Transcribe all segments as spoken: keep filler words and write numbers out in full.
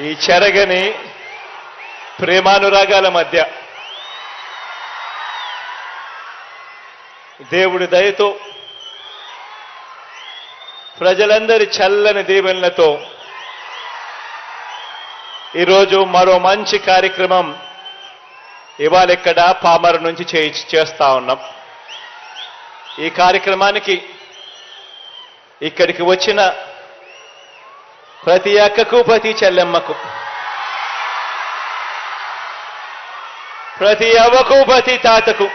ఈ చెరగని ప్రేమానురాగాల మధ్య దేవుడి దయతో ప్రజలందరి చల్లని దీవెనలతో ఈరోజు మరో మంచి కార్యక్రమం ఇవాళ ఇక్కడ పామర్ నుంచి చేయించి చేస్తా ఉన్నాం. ఈ కార్యక్రమానికి ఇక్కడికి వచ్చిన ప్రతి అక్కకు ప్రతి చెల్లెమ్మకు ప్రతి అవ్వకు ప్రతి తాతకు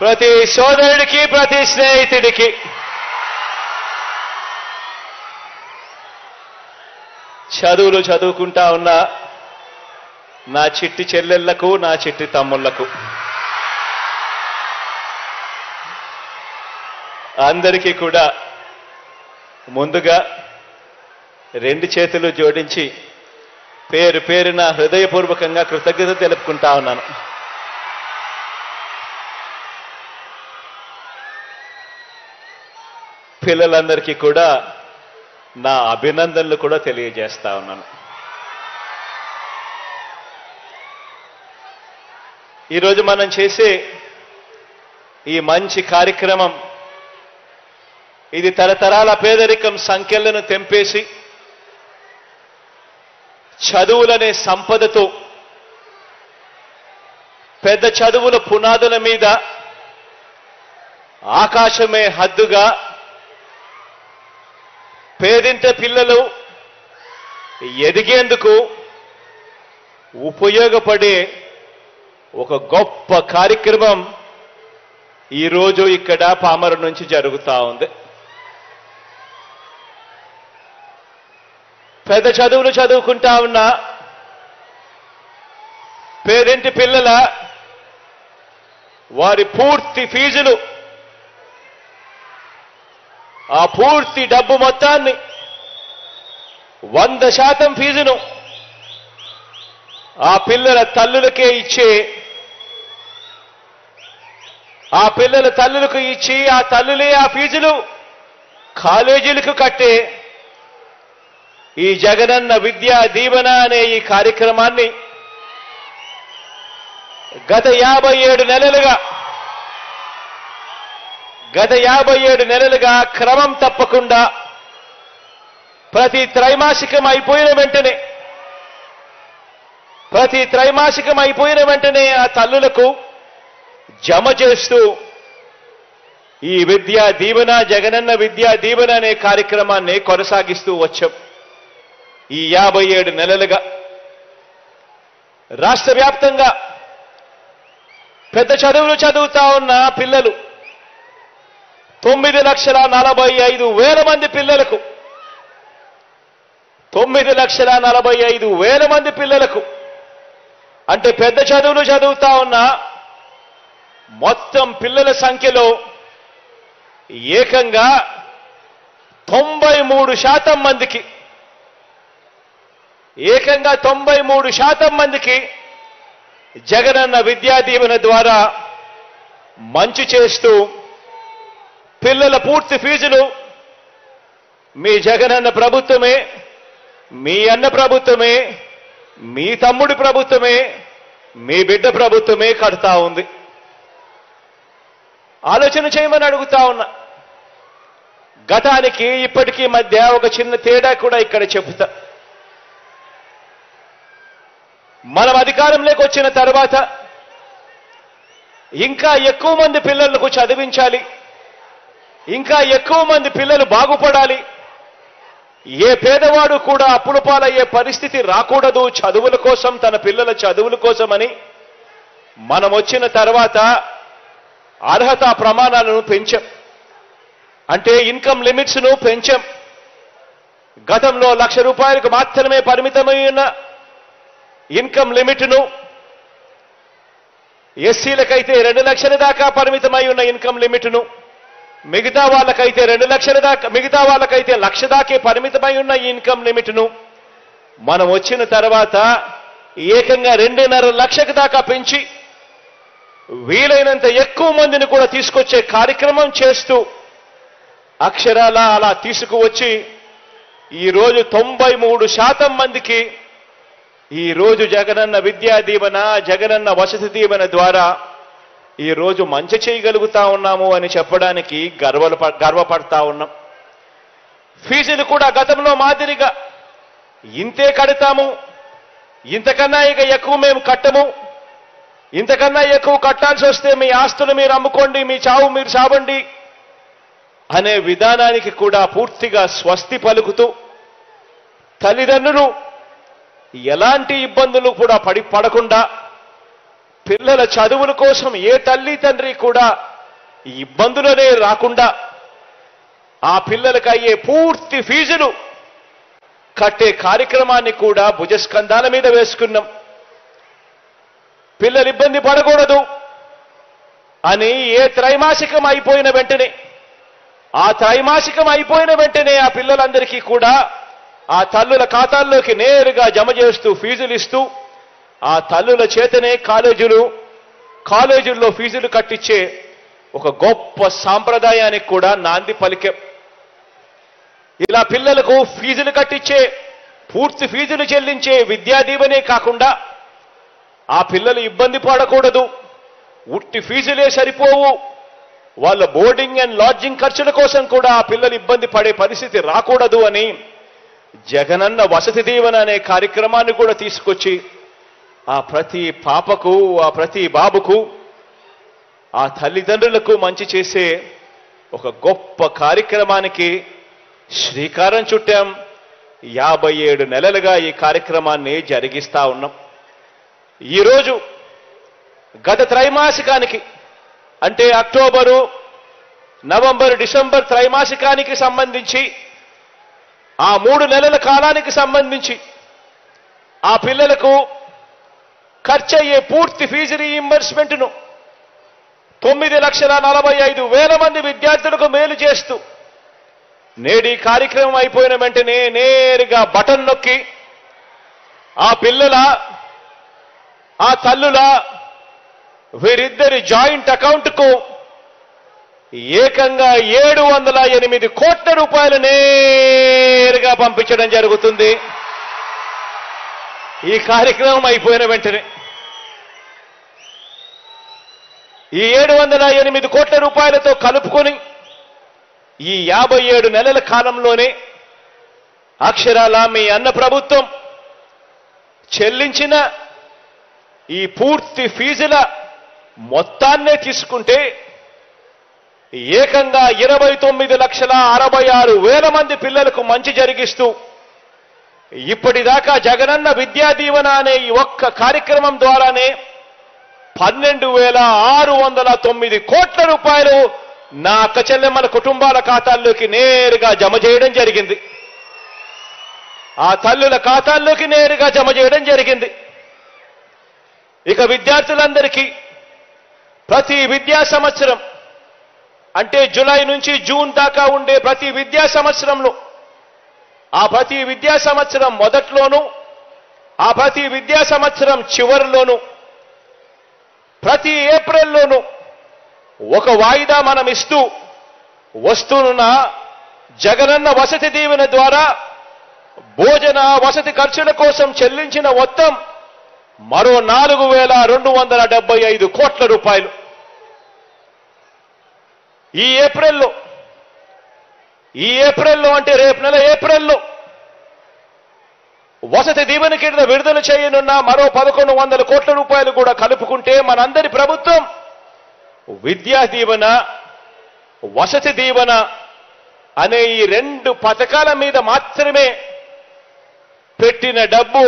ప్రతి సోదరుడికి ప్రతి స్నేహితుడికి చదువులు చదువుకుంటా ఉన్న నా చిట్టి చెల్లెళ్లకు నా చిట్టి తమ్ముళ్లకు అందరికీ కూడా ముందుగా రెండు చేతులు జోడించి పేరు పేరున హృదయపూర్వకంగా కృతజ్ఞత తెలుపుకుంటా ఉన్నాను. పిల్లలందరికీ కూడా నా అభినందనలు కూడా తెలియజేస్తా ఉన్నాను. ఈరోజు మనం చేసే ఈ మంచి కార్యక్రమం ఇది తరతరాల పేదరికం సంఖ్యలను తెంపేసి చదువులనే సంపదతో పెద్ద చదువుల పునాదుల మీద ఆకాశమే హద్దుగా పేదింటి పిల్లలు ఎదిగేందుకు ఉపయోగపడే ఒక గొప్ప కార్యక్రమం ఈరోజు ఇక్కడ పామరు నుంచి జరుగుతూ ఉంది. పెద్ద చదువులు చదువుకుంటా ఉన్న పేదింటి పిల్లల వారి పూర్తి ఫీజులు ఆ పూర్తి డబ్బు మొత్తాన్ని వంద శాతం ఫీజును ఆ పిల్లల తల్లులకే ఇచ్చి ఆ పిల్లల తల్లులకు ఇచ్చి ఆ తల్లులే ఆ ఫీజులు కాలేజీలకు కట్టే ఈ జగనన్న విద్యా దీవెన అనే ఈ కార్యక్రమాన్ని గత యాభై ఏడు నెలలుగా గత యాభై ఏడు నెలలుగా క్రమం తప్పకుండా ప్రతి త్రైమాసికం అయిపోయిన వెంటనే ప్రతి త్రైమాసికం అయిపోయిన వెంటనే ఆ తల్లులకు జమ చేస్తూ ఈ విద్యా దీవెన జగనన్న విద్యా దీవెన అనే కార్యక్రమాన్ని కొనసాగిస్తూ వచ్చాం. ఈ యాభై ఏడు నెలలుగా రాష్ట్ర వ్యాప్తంగా పెద్ద చదువులు చదువుతా ఉన్న పిల్లలు తొమ్మిది లక్షల నలభై ఐదు వేల మంది పిల్లలకు తొమ్మిది లక్షల నలభై ఐదు వేల మంది పిల్లలకు అంటే పెద్ద చదువులు చదువుతా ఉన్న మొత్తం పిల్లల సంఖ్యలో ఏకంగా తొంభై మూడు శాతం మందికి ఏకంగా తొంభై మూడు శాతం మందికి జగనన్న విద్యా దీవెన ద్వారా మంచి చేస్తూ పిల్లల పూర్తి ఫీజులు మీ జగనన్న ప్రభుత్వమే, మీ అన్న ప్రభుత్వమే, మీ తమ్ముడి ప్రభుత్వమే, మీ బిడ్డ ప్రభుత్వమే కడతా ఉంది. ఆలోచన చేయమని అడుగుతా ఉన్నా. గతానికి ఇప్పటికీ మధ్య ఒక చిన్న తేడా కూడా ఇక్కడ చెబుతా. మనం అధికారంలోకి వచ్చిన తర్వాత ఇంకా ఎక్కువ మంది పిల్లలకు చదివించాలి, ఇంకా ఎక్కువ మంది పిల్లలు బాగుపడాలి, ఏ పేదవాడు కూడా అప్పుల పాలయ్యే పరిస్థితి రాకూడదు చదువుల కోసం, తన పిల్లల చదువుల కోసమని మనం వచ్చిన తర్వాత అర్హత ప్రమాణాలను పెంచాం, అంటే ఇన్కమ్ లిమిట్స్ను పెంచాం. గతంలో లక్ష రూపాయలకు మాత్రమే పరిమితమై ఉన్న ఇన్కమ్ లిమిట్ను ఎస్సీలకైతే రెండు లక్షల దాకా పరిమితమై ఉన్న ఇన్కమ్ లిమిట్ను మిగతా వాళ్ళకైతే రెండు లక్షల దాకా మిగతా వాళ్ళకైతే లక్ష దాకే పరిమితమై ఉన్న ఈ ఇన్కమ్ లిమిట్ను మనం వచ్చిన తర్వాత ఏకంగా రెండున్నర లక్షకు దాకా పెంచి వీలైనంత ఎక్కువ మందిని కూడా తీసుకొచ్చే కార్యక్రమం చేస్తూ అక్షరాల అలా తీసుకువచ్చి ఈరోజు తొంభై మూడు శాతం మందికి ఈరోజు జగనన్న విద్యా దీవెన జగనన్న వసతి దీవెన ద్వారా ఈరోజు మంచి చేయగలుగుతా ఉన్నాము అని చెప్పడానికి గర్వలు గర్వపడతా ఉన్నాం. ఫీజులు కూడా గతంలో మాదిరిగా ఇంతే కడతాము, ఇంతకన్నా ఇక ఎక్కువ మేము కట్టము, ఇంతకన్నా ఎక్కువ కట్టాల్సి వస్తే మీ ఆస్తులు మీరు అమ్ముకోండి, మీ చావు మీరు చావండి అనే విధానానికి కూడా పూర్తిగా స్వస్తి పలుకుతూ తల్లిదండ్రులు ఎలాంటి ఇబ్బందులు కూడా పడి పడకుండా పిల్లల చదువుల కోసం ఏ తల్లి తండ్రి కూడా ఇబ్బందులనే రాకుండా ఆ పిల్లలకు అయ్యే పూర్తి ఫీజులు కట్టే కార్యక్రమాన్ని కూడా భుజస్కంధాల మీద వేసుకున్నాం. పిల్లలు ఇబ్బంది పడకూడదు అని ఏ త్రైమాసికం అయిపోయిన వెంటనే ఆ త్రైమాసికం అయిపోయిన వెంటనే ఆ పిల్లలందరికీ కూడా ఆ తల్లుల ఖాతాల్లోకి నేరుగా జమ చేస్తూ ఫీజులు ఇస్తూ ఆ తల్లుల చేతనే కాలేజీలు కాలేజీల్లో ఫీజులు కట్టించే ఒక గొప్ప సాంప్రదాయానికి కూడా నాంది పలికాం. ఇలా పిల్లలకు ఫీజులు కట్టించే పూర్తి ఫీజులు చెల్లించే విద్యా దీవెనే కాకుండా ఆ పిల్లలు ఇబ్బంది పడకూడదు, ఉట్టి ఫీజులే సరిపోవు, వాళ్ళ బోర్డింగ్ అండ్ లాడ్జింగ్ ఖర్చుల కోసం కూడా ఆ పిల్లలు ఇబ్బంది పడే పరిస్థితి రాకూడదు అని జగనన్న వసతి దీవెన అనే కార్యక్రమాన్ని కూడా తీసుకొచ్చి ఆ ప్రతి పాపకు ఆ ప్రతి బాబుకు ఆ తల్లిదండ్రులకు మంచి చేసే ఒక గొప్ప కార్యక్రమానికి శ్రీకారం చుట్టాం. యాభై ఏడు నెలలుగా ఈ కార్యక్రమాన్ని జరిగిస్తా ఉన్నాం. ఈరోజు గత త్రైమాసికానికి అంటే అక్టోబరు నవంబర్ డిసెంబర్ త్రైమాసికానికి సంబంధించి ఆ మూడు నెలల కాలానికి సంబంధించి ఆ పిల్లలకు ఖర్చు అయ్యే పూర్తి ఫీజు రీఇంబర్స్మెంట్ను తొమ్మిది లక్షల నలభై ఐదు వేల మంది విద్యార్థులకు మేలు చేస్తూ నేడు ఈ కార్యక్రమం అయిపోయిన వెంటనే నేరుగా బటన్ నొక్కి ఆ పిల్లల ఆ తల్లుల వీరిద్దరి జాయింట్ అకౌంట్కు ఏకంగా ఏడు వందల ఎనిమిది కోట్ల రూపాయలు నేరుగా పంపించడం జరుగుతుంది. ఈ కార్యక్రమం అయిపోయిన వెంటనే ఈ ఏడు వందల ఎనిమిది కోట్ల రూపాయలతో కలుపుకొని ఈ యాభై ఏడు నెలల కాలంలోనే అక్షరాల మీ అన్న ప్రభుత్వం చెల్లించిన ఈ పూర్తి ఫీజుల మొత్తాన్నే తీసుకుంటే ఏకంగా ఇరవై తొమ్మిది లక్షల అరవై ఆరు వేల మంది పిల్లలకు మంచి జరిగిస్తూ ఇప్పటిదాకా జగనన్న విద్యా దీవెన అనే ఈ ఒక్క కార్యక్రమం ద్వారానే పన్నెండు వేల ఆరు వందల తొమ్మిది కోట్ల రూపాయలు నా అక్క చెల్లెమ్మల కుటుంబాల ఖాతాల్లోకి నేరుగా జమ చేయడం జరిగింది. ఆ తల్లుల ఖాతాల్లోకి నేరుగా జమ చేయడం జరిగింది. ఇక విద్యార్థులందరికీ ప్రతి విద్యా సంవత్సరం అంటే జూలై నుంచి జూన్ దాకా ఉండే ప్రతి విద్యా సంవత్సరంలో ఆ ప్రతి విద్యా సంవత్సరం మొదట్లోనూ ఆ ప్రతి విద్యా సంవత్సరం చివరిలోనూ ప్రతి ఏప్రిల్లోనూ ఒక వాయిదా మనం ఇస్తూ వస్తున్న జగనన్న వసతి దీవెన ద్వారా భోజన వసతి ఖర్చుల కోసం చెల్లించిన మొత్తం మరో నాలుగు వేల రెండు వందల డెబ్బై ఐదు కోట్ల రూపాయలు ఈ ఏప్రిల్లో ఈ ఏప్రిల్లో అంటే రేపు నెల ఏప్రిల్లో వసతి దీవెన కింద విడుదల చేయనున్న మరో పదకొండు వందల కోట్ల రూపాయలు కూడా కలుపుకుంటే మనందరి ప్రభుత్వం విద్యా దీవెన వసతి దీవెన అనే ఈ రెండు పథకాల మీద మాత్రమే పెట్టిన డబ్బు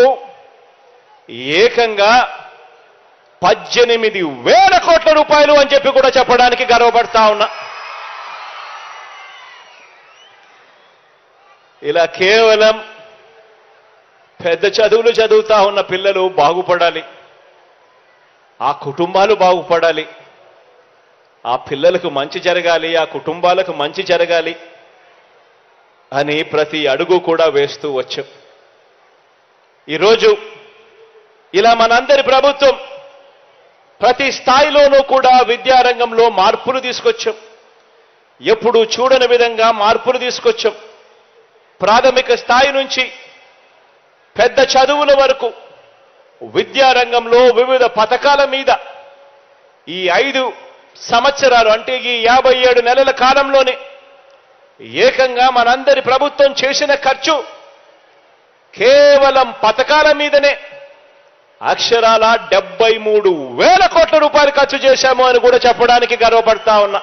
ఏకంగా పద్దెనిమిది వేల కోట్ల రూపాయలు అని చెప్పి కూడా చెప్పడానికి గర్వపడతా ఉన్నా. ఇలా కేవలం పెద్ద చదువులు చదువుతా ఉన్న పిల్లలు బాగుపడాలి, ఆ కుటుంబాలు బాగుపడాలి, ఆ పిల్లలకు మంచి జరగాలి, ఆ కుటుంబాలకు మంచి జరగాలి అని ప్రతి అడుగు కూడా వేస్తూ వచ్చాం. ఈరోజు ఇలా మనందరి ప్రభుత్వం ప్రతి స్థాయిలోనూ కూడా విద్యారంగంలో మార్పులు తీసుకొచ్చాం. ఎప్పుడు చూడని విధంగా మార్పులు తీసుకొచ్చాం. ప్రాథమిక స్థాయి నుంచి పెద్ద చదువుల వరకు విద్యారంగంలో వివిధ పథకాల మీద ఈ ఐదు సంవత్సరాలు అంటే ఈ యాభై ఏడు నెలల కాలంలోనే ఏకంగా మనందరి ప్రభుత్వం చేసిన ఖర్చు కేవలం పథకాల మీదనే అక్షరాల డెబ్బై మూడు వేల కోట్ల రూపాయలు ఖర్చు చేశాము అని కూడా చెప్పడానికి గర్వపడతా ఉన్నా.